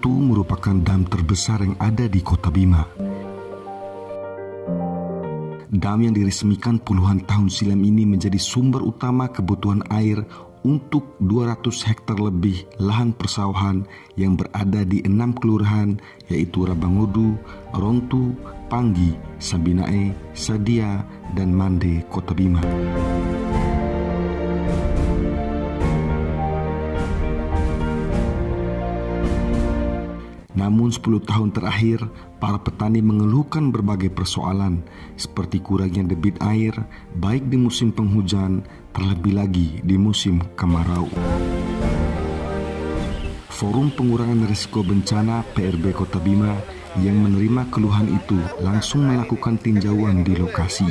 Rontu merupakan dam terbesar yang ada di Kota Bima. Dam yang diresmikan puluhan tahun silam ini menjadi sumber utama kebutuhan air untuk 200 hektar lebih lahan persawahan yang berada di 6 kelurahan, yaitu Rabangodu, Rontu, Panggi, Sambinae, Sadia, dan Mande, Kota Bima. Namun 10 tahun terakhir, para petani mengeluhkan berbagai persoalan seperti kurangnya debit air, baik di musim penghujan, terlebih lagi di musim kemarau. Forum Pengurangan Resiko Bencana PRB Kota Bima yang menerima keluhan itu langsung melakukan tinjauan di lokasi.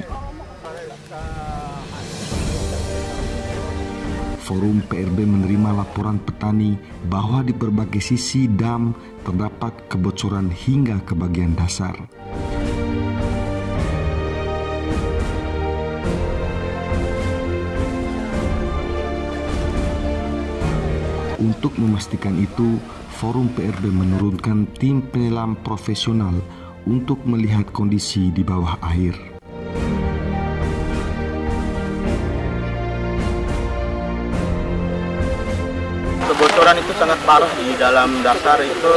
Forum PRB menerima laporan petani bahwa di berbagai sisi dam terdapat kebocoran hingga ke bagian dasar. Untuk memastikan itu, Forum PRB menurunkan tim penyelam profesional untuk melihat kondisi di bawah air. Kebocoran itu sangat parah di dalam dasar itu.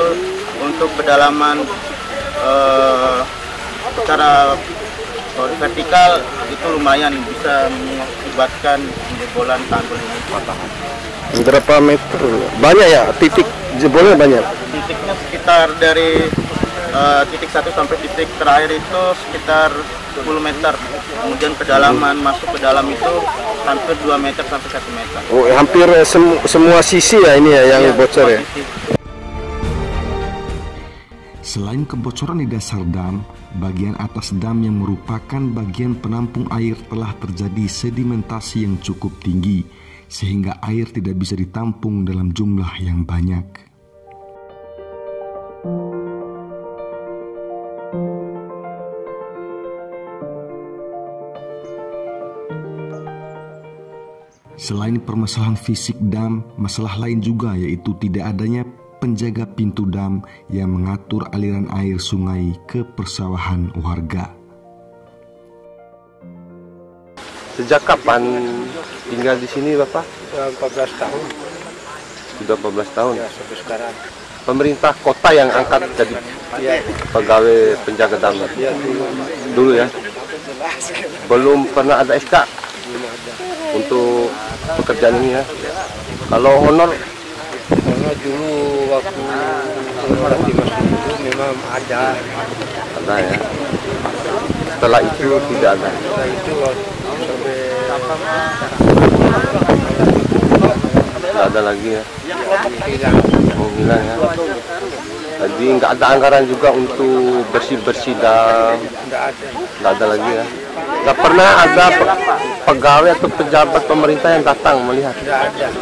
Untuk pedalaman secara vertikal itu lumayan bisa mengakibatkan jebolan tanggul ini patah. Berapa meter? Banyak ya titik jebolnya banyak. Titiknya sekitar dari titik 1 sampai titik terakhir itu sekitar 10 meter. Kemudian kedalaman masuk ke dalam itu hampir 2 meter sampai 1 meter. Oh, hampir semua sisi ya ini ya yang bocor ya. Sisi. Selain kebocoran di dasar dam, bagian atas dam yang merupakan bagian penampung air telah terjadi sedimentasi yang cukup tinggi sehingga air tidak bisa ditampung dalam jumlah yang banyak. Selain permasalahan fisik dam, masalah lain juga yaitu tidak adanya penjaga pintu dam yang mengatur aliran air sungai ke persawahan warga. Sejak kapan tinggal di sini, Bapak? 14 tahun. Sudah 14 tahun? Ya, sampai sekarang. Pemerintah kota yang angkat jadi pegawai penjaga dam? Ya, dulu ya? Belum pernah ada SK? Untuk pekerjaan ini ya. Kalau honor? Honor dulu waktu itu memang ada. Ada ya. Setelah itu tidak ada. Setelah itu sampai tidak ada lagi ya. Oh, hilang ya. Jadi nggak ada anggaran juga untuk bersih-bersih dam. Nggak ada lagi ya. Nggak pernah ada pegawai atau pejabat pemerintah yang datang melihat.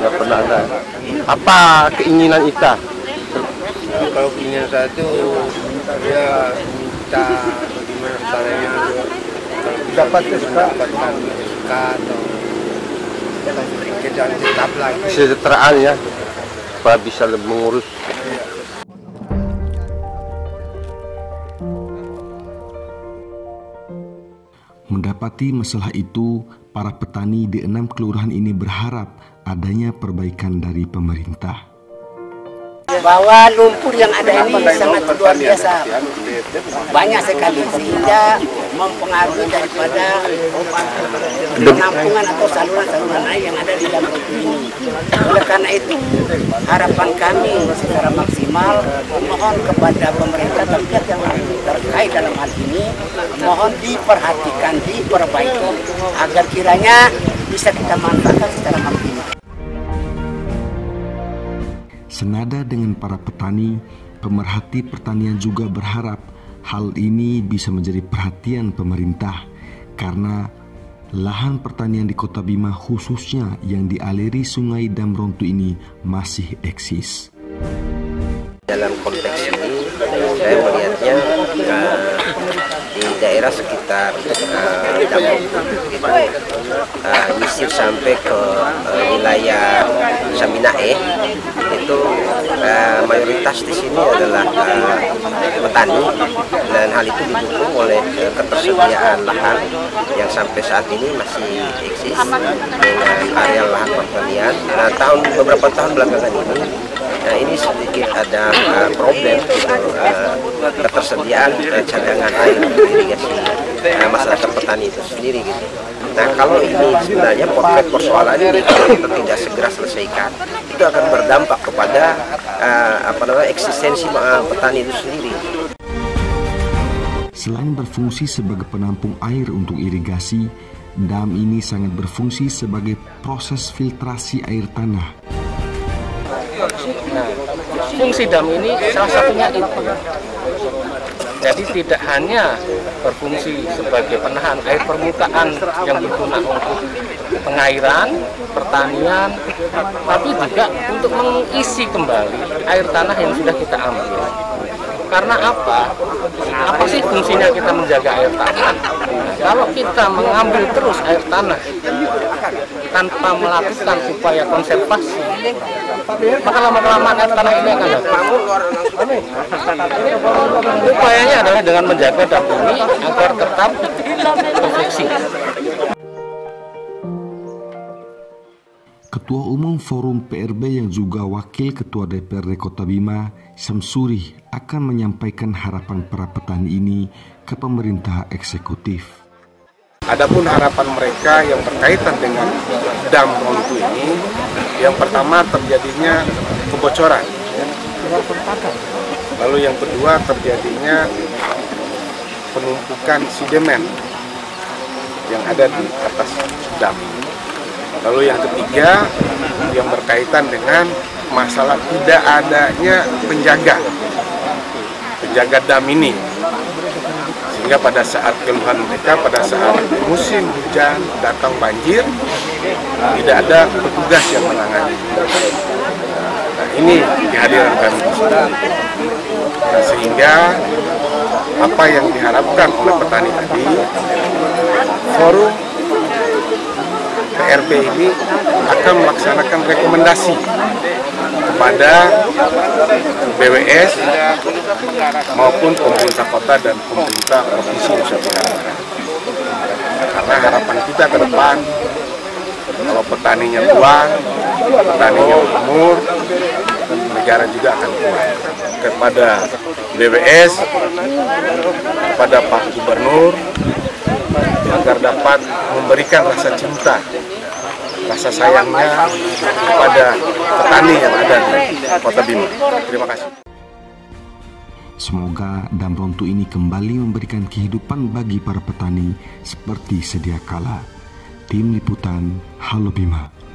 Nggak pernah ada. Apa keinginan kita? Ya, kalau keinginan saya itu dia minta bagaimana caranya dapat SK atau kerjaan tetap lagi. Kesejahteraan ya, supaya bisa mengurus. Mendapati masalah itu, para petani di 6 kelurahan ini berharap adanya perbaikan dari pemerintah. Bahwa lumpur yang ada ini sangat luar biasa, banyak sekali sehingga mempengaruhi daripada penampungan atau saluran-saluran air yang ada di dalam ini. Oleh karena itu, harapan kami secara maksimal mohon kepada pemerintah terkait yang terkait dalam hal ini, mohon diperhatikan, diperbaiki agar kiranya bisa kita manfaatkan secara maksimal. Senada dengan para petani, pemerhati pertanian juga berharap hal ini bisa menjadi perhatian pemerintah karena lahan pertanian di Kota Bima khususnya yang dialiri sungai Dam Rontu ini masih eksis. Dalam konteks ini saya melihatnya daerah sekitar Dambung, gitu. Misir sampai ke wilayah Sambinae, itu mayoritas di sini adalah petani, dan hal itu didukung oleh ketersediaan lahan yang sampai saat ini masih eksis dengan areal lahan pertanian. Nah, beberapa tahun belakangan ini, nah ini sedikit ada problem untuk ketersediaan cadangan air irigasi masyarakat petani itu sendiri, gitu. Nah, kalau ini sebenarnya potret persoalannya kita tidak segera selesaikan, itu akan berdampak kepada eksistensi petani itu sendiri. Selain berfungsi sebagai penampung air untuk irigasi, dam ini sangat berfungsi sebagai proses filtrasi air tanah. Nah, fungsi dam ini salah satunya itu. Jadi tidak hanya berfungsi sebagai penahan air permukaan yang berguna untuk pengairan, pertanian, tapi juga untuk mengisi kembali air tanah yang sudah kita ambil. Karena apa? Apa sih fungsinya kita menjaga air tanah? Kalau kita mengambil terus air tanah tanpa melakukan upaya konservasi, maka lama-lama air tanah ini akan datang. Upayanya adalah dengan menjaga dam ini agar tetap terproteksi. Ketua Umum Forum PRB yang juga Wakil Ketua DPRD Kota Bima, Syamsurih, akan menyampaikan harapan para petani ini ke pemerintah eksekutif. Adapun harapan mereka yang berkaitan dengan dam Rontu ini, yang pertama terjadinya kebocoran, lalu yang kedua terjadinya penumpukan sedimen yang ada di atas dam. Lalu yang ketiga yang berkaitan dengan masalah tidak adanya penjaga dam ini, sehingga pada saat keluhan mereka, pada saat musim hujan datang banjir, tidak ada petugas yang menangani. Nah, ini kehadiran kami, nah, sehingga apa yang diharapkan oleh petani tadi, forum PRB ini akan melaksanakan rekomendasi kepada BWS maupun pemerintah kota dan pemerintah provinsi Usaha Benggara. Karena harapan kita ke depan, kalau petaninya tua, petaninya umur, negara juga akan kuat. Kepada BWS, kepada Pak Gubernur, agar dapat memberikan rasa cinta, rasa sayangnya kepada petani yang ada di Kota Bima. Terima kasih. Semoga dam Rontu ini kembali memberikan kehidupan bagi para petani seperti sedia kala. Tim Liputan Halo Bima.